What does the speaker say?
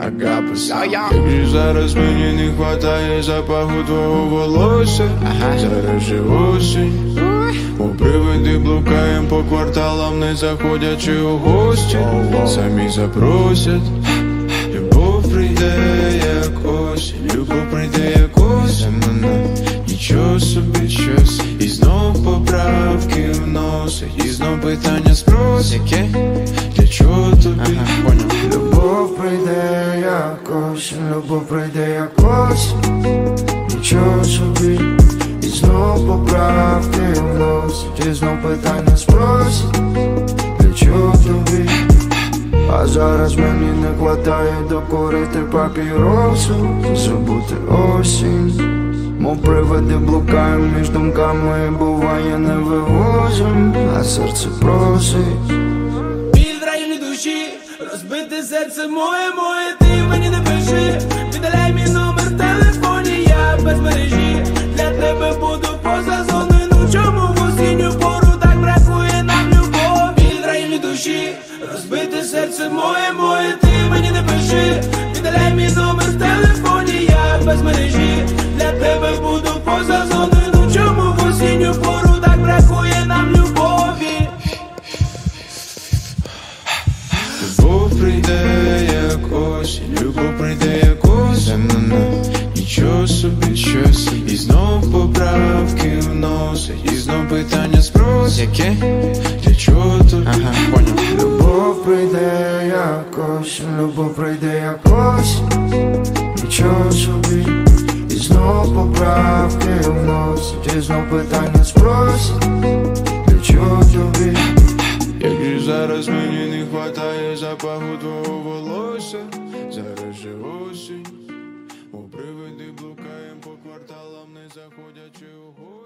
Agape. Мені зараз мені не хватає запаху твого волосся. Зараз же осінь. У привиди блукаєм по кварталам, не заходячи у гості. Самі запросять. Любов прийде як осінь. Любов прийде як осінь. Нічого собі щось. І знов поправки вносить. І знов питання спросить. Для чого тобі? Любов прийде як осінь. Любов прийде як осінь. Нічого собі. І знов поправки вносить. І знов питання спросить. Для чого тобі? А зараз мені не хватає докурити папіросу. Забути осінь. Мов привиди блукаєм між думками, буває не вивозим, а серце просить. Біль в районі душі, розбите серце моє, моє, ти мені не пиши, віддаляй мій номер в телефоні, я без мережі, для тебе буду поза зоною, ну чому в осінню пору так бракує нам любов? Біль в районі душі, розбите серце моє, моє, ти мені не пиши, віддаляй мій номер в телефоні, я без мережі, для тебе буду поза зоною, ну чому в осінню пору так бракує нам любові? Любов прийде як осінь, любов прийде як осінь, нічого собі щось. І знов поправки вносить, і знов питання спросить. Для чого тобі? Любов прийде як осінь, любов прийде як осінь, нічого собі. І знов поправки вносить, і знов питання спросить, для чого тобі? Як же зараз мені не хватає запаху твого волосся, зараз же осінь, у привиди блукаєм по кварталам, не заходячи у гості.